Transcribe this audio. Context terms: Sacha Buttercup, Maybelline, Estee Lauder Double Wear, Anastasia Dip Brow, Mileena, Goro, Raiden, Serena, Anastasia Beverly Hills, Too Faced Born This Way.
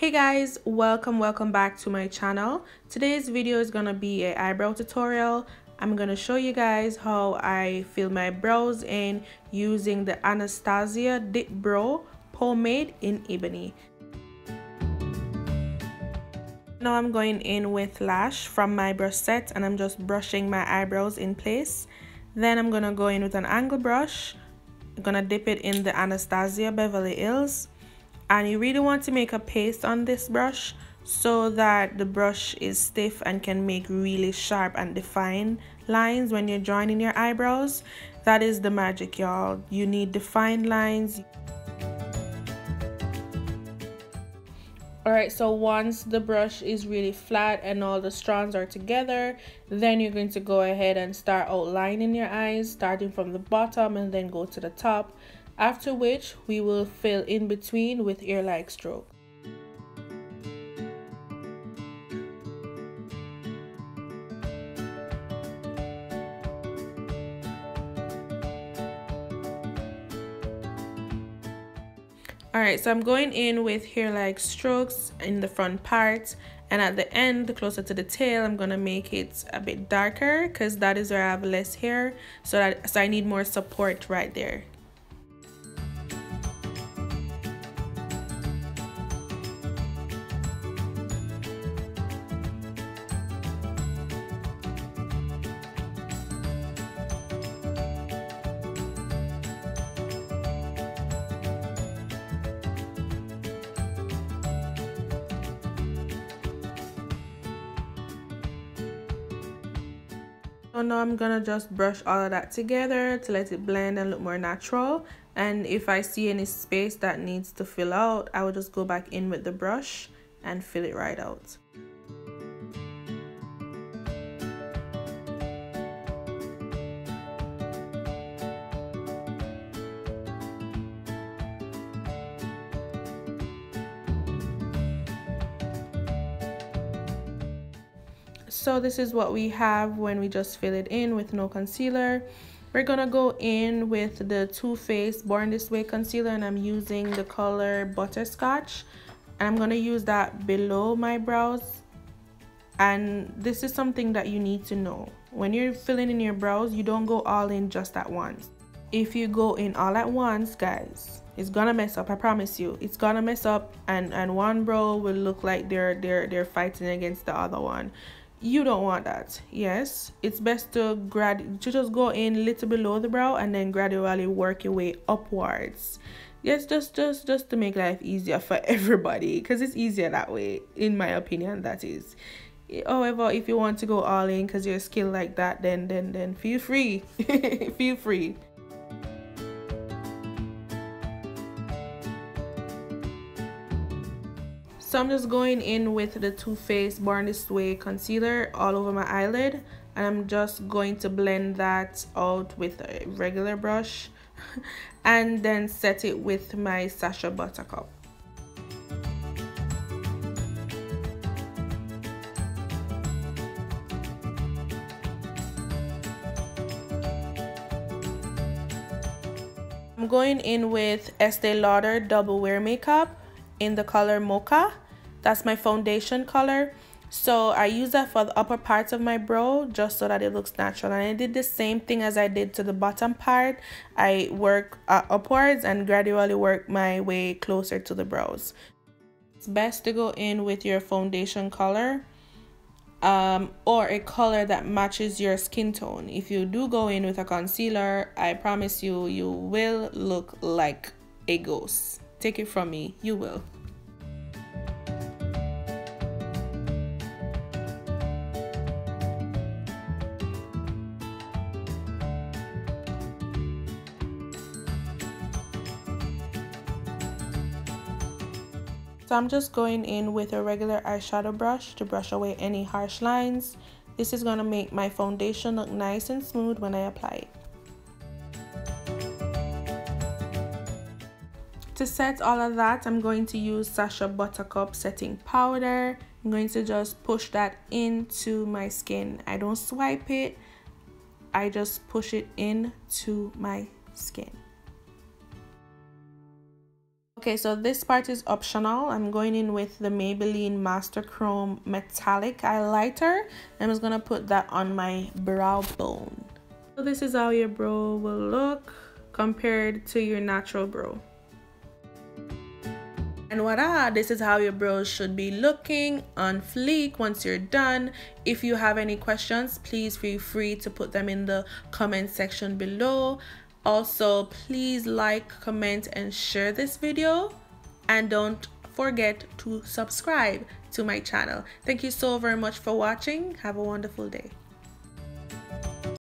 Hey guys, welcome back to my channel. Today's video is gonna be an eyebrow tutorial. I'm gonna show you guys how I fill my brows in using the Anastasia Dip Brow pomade in ebony. Now I'm going in with lash from my brush set and I'm just brushing my eyebrows in place. Then I'm gonna go in with an angle brush. I'm gonna dip it in the Anastasia Beverly Hills. And you really want to make a paste on this brush so that the brush is stiff and can make really sharp and defined lines when you're drawing in your eyebrows. That is the magic, y'all. You need defined lines. Alright, so once the brush is really flat and all the strands are together, then you're going to go ahead and start outlining your eyes, starting from the bottom and then go to the top. After which, we will fill in between with ear-like stroke. Alright, so I'm going in with hair-like strokes in the front part, and at the end, closer to the tail, I'm going to make it a bit darker because that is where I have less hair, so I need more support right there. So now I'm gonna just brush all of that together to let it blend and look more natural, and if I see any space that needs to fill out, I will just go back in with the brush and fill it right out. So this is what we have when we just fill it in with no concealer. We're gonna go in with the Too Faced Born This Way concealer, and I'm using the color Butterscotch, and I'm gonna use that below my brows. And this is something that you need to know: when you're filling in your brows, you don't go all in just at once. If you go in all at once, guys, it's gonna mess up. I promise you, it's gonna mess up, and one brow will look like they're fighting against the other one. You don't want that. Yes, it's best to just go in a little below the brow and then gradually work your way upwards. Yes, just to make life easier for everybody, because it's easier that way, in my opinion, that is. However, if you want to go all in because you're skilled like that, then feel free. Feel free. So I'm just going in with the Too Faced Born This Way concealer all over my eyelid, and I'm just going to blend that out with a regular brush and then set it with my Sacha Buttercup. I'm going in with Estee Lauder Double Wear makeup in the color Mocha. That's my foundation color, so I use that for the upper parts of my brow just so that it looks natural. And I did the same thing as I did to the bottom part. I work upwards and gradually work my way closer to the brows. It's best to go in with your foundation color or a color that matches your skin tone. If you do go in with a concealer, I promise you, you will look like a ghost. Take it from me, you will. So I'm just going in with a regular eyeshadow brush to brush away any harsh lines. This is gonna make my foundation look nice and smooth when I apply it. To set all of that, I'm going to use Sacha Buttercup setting powder. I'm going to just push that into my skin. I don't swipe it, I just push it into my skin. Okay, so this part is optional. I'm going in with the Maybelline Master Chrome Metallic Highlighter. I'm just gonna put that on my brow bone. So this is how your brow will look compared to your natural brow. And voila, this is how your brows should be looking on fleek once you're done. If you have any questions, please feel free to put them in the comment section below. Also, please like, comment, and share this video. And don't forget to subscribe to my channel. Thank you so very much for watching. Have a wonderful day.